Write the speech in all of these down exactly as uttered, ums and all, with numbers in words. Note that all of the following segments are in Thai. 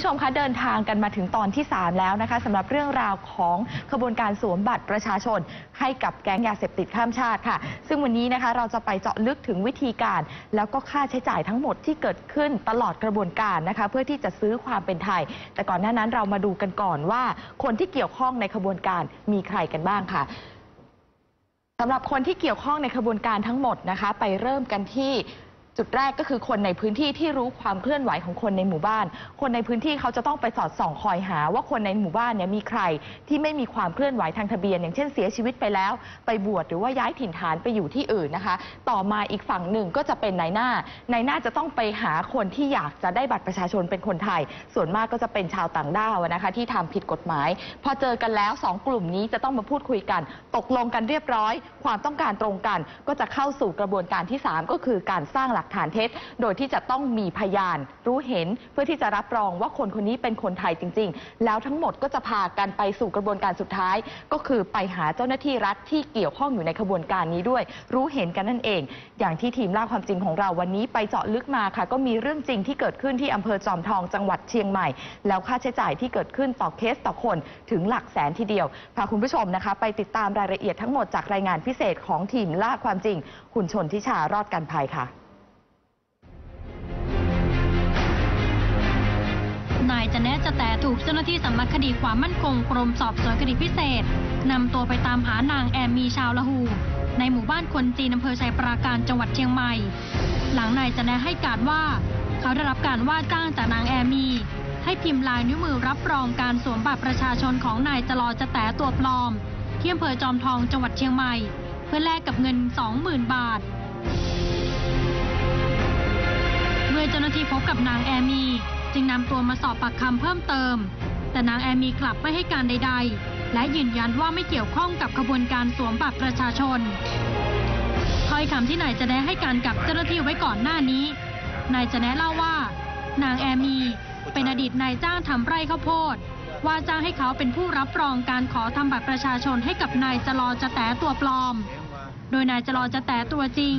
ผู้ชมคะเดินทางกันมาถึงตอนที่สามแล้วนะคะสำหรับเรื่องราวของขบวนการสวมบัตรประชาชนให้กับแก๊งยาเสพติดข้ามชาติค่ะซึ่งวันนี้นะคะเราจะไปเจาะลึกถึงวิธีการแล้วก็ค่าใช้จ่ายทั้งหมดที่เกิดขึ้นตลอดกระบวนการนะคะเพื่อที่จะซื้อความเป็นไทยแต่ก่อนหน้านั้นเรามาดูกันก่อนว่าคนที่เกี่ยวข้องในขบวนการมีใครกันบ้างค่ะสำหรับคนที่เกี่ยวข้องในขบวนการทั้งหมดนะคะไปเริ่มกันที่จุดแรกก็คือคนในพื้นที่ที่รู้ความเคลื่อนไหวของคนในหมู่บ้านคนในพื้นที่เขาจะต้องไปสอดส่องคอยหาว่าคนในหมู่บ้านเนี่ยมีใครที่ไม่มีความเคลื่อนไหวทางทะเบียนอย่างเช่นเสียชีวิตไปแล้วไปบวชหรือว่าย้ายถิ่นฐานไปอยู่ที่อื่นนะคะต่อมาอีกฝั่งหนึ่งก็จะเป็นนายหน้านายหน้าจะต้องไปหาคนที่อยากจะได้บัตรประชาชนเป็นคนไทยส่วนมากก็จะเป็นชาวต่างด้าวนะคะที่ทำผิดกฎหมายพอเจอกันแล้วสองกลุ่มนี้จะต้องมาพูดคุยกันตกลงกันเรียบร้อยความต้องการตรงกันก็จะเข้าสู่กระบวนการที่สามก็คือการสร้างหลักฐานเท็จโดยที่จะต้องมีพยานรู้เห็นเพื่อที่จะรับรองว่าคนคนนี้เป็นคนไทยจริงๆแล้วทั้งหมดก็จะพากันไปสู่กระบวนการสุดท้ายก็คือไปหาเจ้าหน้าที่รัฐที่เกี่ยวข้องอยู่ในขบวนการนี้ด้วยรู้เห็นกันนั่นเองอย่างที่ทีมล่าความจริงของเราวันนี้ไปเจาะลึกมาค่ะก็มีเรื่องจริงที่เกิดขึ้นที่อำเภอจอมทองจังหวัดเชียงใหม่แล้วค่าใช้จ่ายที่เกิดขึ้นต่อเคสต่อคนถึงหลักแสนทีเดียวพาคุณผู้ชมนะคะไปติดตามรายละเอียดทั้งหมดจากรายงานพิเศษของทีมล่าความจริงคุณชนทิชารอดกันภัยค่ะนายจะแนะจะแต่ถูกเจ้าหน้าที่สำนักคดีความมั่นคงกรมสอบสวนคดีพิเศษนำตัวไปตามหานางแอมมีชาวละหูในหมู่บ้านคนจีนอำเภอชัยปราการจังหวัดเชียงใหม่หลังนายจะแนะให้การว่าเขาได้รับการว่าจ้างจากนางแอมมีให้พิมพ์ลายนิ้วมือรับรองการสวมบัตรประชาชนของนายจะลอจะแต่ตัวปลอมที่อำเภอจอมทองจังหวัดเชียงใหม่เพื่อแลกกับเงิน สองหมื่น บาทเมื่อเจ้าหน้าที่พบกับนางแอมมีจึงนำตัวมาสอบปากคำเพิ่มเติมแต่นางแอมมีกลับไม่ให้การใดๆและยืนยันว่าไม่เกี่ยวข้องกับขบวนการสวมบัตรประชาชนถ้อยคำที่นายจะแนะให้การกับเจ้าหน้าที่ไว้ก่อนหน้านี้นายจะแนะเล่าว่านางแอมมีเป็นอดีตนายจ้างทำไร่ข้าวโพดว่าจ้างให้เขาเป็นผู้รับรองการขอทำบัตรประชาชนให้กับนายจะลอจะแต่ตัวปลอมโดยนายจะลอจะแต่ตัวจริง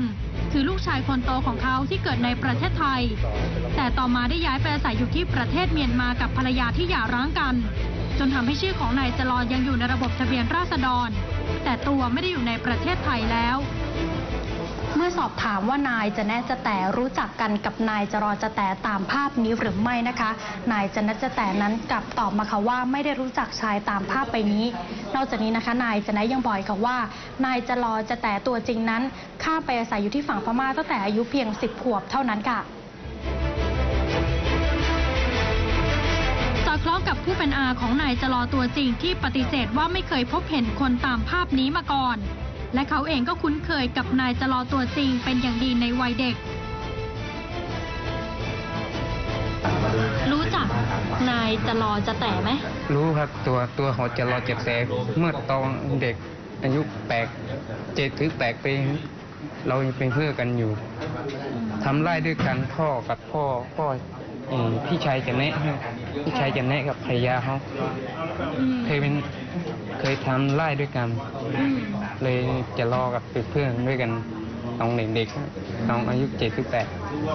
คือลูกชายคนโตของเขาที่เกิดในประเทศไทยแต่ต่อมาได้ย้ายไปอาศัยอยู่ที่ประเทศเมียนมากับภรรยาที่หย่าร้างกันจนทำให้ชื่อของนายจะลอยังอยู่ในระบบทะเบียนราษฎรแต่ตัวไม่ได้อยู่ในประเทศไทยแล้วเมื่อสอบถามว่านายจะแนะจะแต่รู้จักกันกับนายจะลอจะแต่ตามภาพนี้หรือไม่นะคะนายจะแนะจะแต่นั้นกลับตอบมาค่ะว่าไม่ได้รู้จักชายตามภาพไปนี้นอกจากนี้นะคะนายจะแนะยังบอกค่ะว่านายจะลอจะแต่ตัวจริงนั้นข้ามไปอาศัยอยู่ที่ฝั่งพม่าตั้งแต่อายุเพียงสิบขวบเท่านั้นค่ะคล้องกับผู้เป็นอาของนายจะลอตัวจริงที่ปฏิเสธว่าไม่เคยพบเห็นคนตามภาพนี้มาก่อนและเขาเองก็คุ้นเคยกับนายจะลอตัวจริงเป็นอย่างดีในวัยเด็กรู้จักนายจะลอจะแต่ไหมรู้ครับตัวตัวเขาจะลอจะแต่เมื่อตอนเด็กอายุแปดเจ็ดถึงแปดปีเราเป็นเพื่อนกันอยู่ทำไร่ด้วยกันพ่อกับพ่อพ่อพี่ชายจะแนะพี่ชายจะแนะกับภรรยาเขาเคยเป็นเคยทำไร่ด้วยกันเลยจะรอกับเพื่อนด้วยกันน้องเด็กๆน้องอายุเจ็ดถึงแปด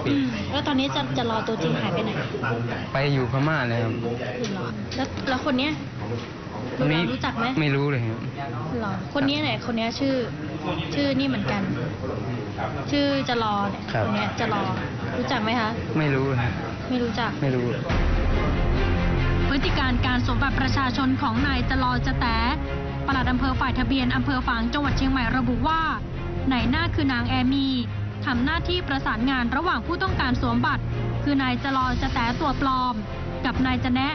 ปีแล้วตอนนี้จะจะรอตัวจริงหายไปไหนไปอยู่พม่าเลยครับแล้วแล้วคนเนี้ยรู้จักไหมไม่รู้เลยครับคนนี้ไหนคนนี้ชื่อชื่อนี่เหมือนกันชื่อจะรอเนี่ยคนนี้จะรอรู้จักไหมคะไม่รู้ไม่รู้จักไม่รู้พฤติการการสวมบัตรประชาชนของนายจะลอจะแต่ปลัดอำเภอฝ่ายทะเบียนอำเภอฝางจังหวัดเชียงใหม่ระบุว่านายหน้าคือนางแอมมีทำหน้าที่ประสานงานระหว่างผู้ต้องการสวมบัตรคือนายจะลอจะแต่ตัวปลอมกับนายจะแนะ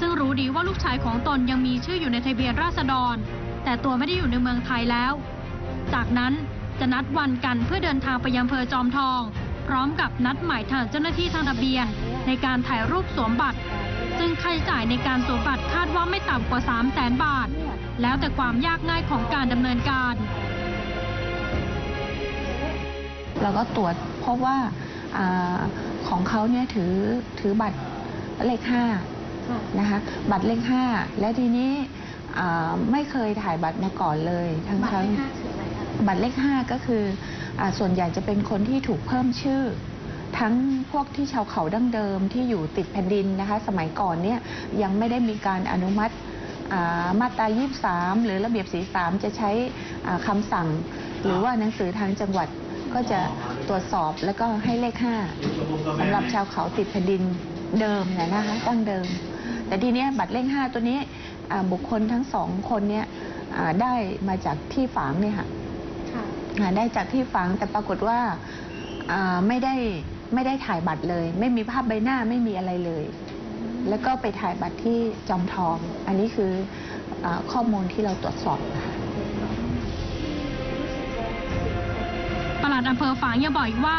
ซึ่งรู้ดีว่าลูกชายของตนยังมีชื่ออยู่ในทะเบียนราษฎรแต่ตัวไม่ได้อยู่ในเมืองไทยแล้วจากนั้นจะนัดวันกันเพื่อเดินทางไปยังอำเภอจอมทองพร้อมกับนัดหมายทางเจ้าหน้าที่ทางทะเบียนในการถ่ายรูปสวมบัตรซึ่งค่าใช้จ่ายในการสวมบัตรคาดว่าไม่ต่ำกว่า สามแสน บาทแล้วแต่ความยากง่ายของการดำเนินการเราก็ตรวจพบว่าของเขาเนี่ยถือถือบัตรเลขห้านะคะบัตรเลขห้าและทีนี้ไม่เคยถ่ายบัตรมาก่อนเลยทั้งทั้งบัตรเลขห้าก็คือส่วนใหญ่จะเป็นคนที่ถูกเพิ่มชื่อ ทั้งพวกที่ชาวเขาดั้งเดิมที่อยู่ติดแผ่นดินนะคะสมัยก่อนเนี่ยยังไม่ได้มีการอนุมัติมาตรา ยี่สิบสาม หรือระเบียบ สี่สิบสาม จะใช้คำสั่งหรือว่าหนังสือทางจังหวัดก็จะตรวจสอบแล้วก็ให้เลขห้าสำหรับชาวเขาติดแผ่นดินเดิมเนี่ยนะคะตั้งเดิมแต่ทีนี้บัตรเลขห้าตัวนี้บุคคลทั้งสองคนเนี่ยได้มาจากที่ฝังเนี่ยค่ะได้จากที่ฝังแต่ปรากฏว่าไม่ได้ไม่ได้ถ่ายบัตรเลยไม่มีภาพใบหน้าไม่มีอะไรเลยแล้วก็ไปถ่ายบัตรที่จอมทองอันนี้คือข้อมูลที่เราตรวจสอบปลัดอำเภอฝางยังบอกอีกว่า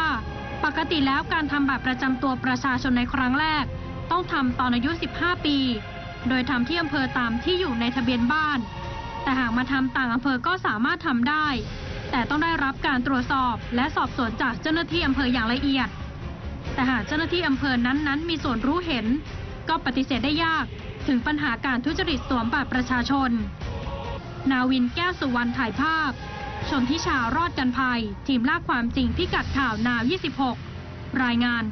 ปกติแล้วการทำบัตรประจำตัวประชาชนในครั้งแรกต้องทำตอนอายุสิบห้าปีโดยทำที่อำเภอตามที่อยู่ในทะเบียนบ้านแต่หากมาทำต่างอำเภอก็สามารถทำได้แต่ต้องได้รับการตรวจสอบและสอบสวนจากเจ้าหน้าที่อำเภออย่างละเอียดแต่หากเจ้าหน้าที่อำเภอนั้นๆมีส่วนรู้เห็นก็ปฏิเสธได้ยากถึงปัญหาการทุจริตสวมบัตรประชาชนนาวินแก้วสุวรรณถ่ายภาพชนทิชารอดกันภัยทีมล่าความจริงพิกัดข่าวนาวยี่สิบหกรายงาน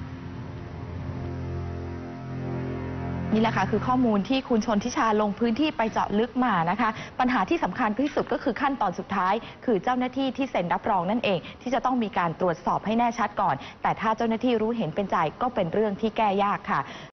นี่แหละค่ะคือข้อมูลที่คุณชนทิชาลงพื้นที่ไปเจาะลึกมานะคะปัญหาที่สำคัญที่สุดก็คือขั้นตอนสุดท้ายคือเจ้าหน้าที่ที่เซ็นรับรองนั่นเองที่จะต้องมีการตรวจสอบให้แน่ชัดก่อนแต่ถ้าเจ้าหน้าที่รู้เห็นเป็นใจก็เป็นเรื่องที่แก้ยากค่ะ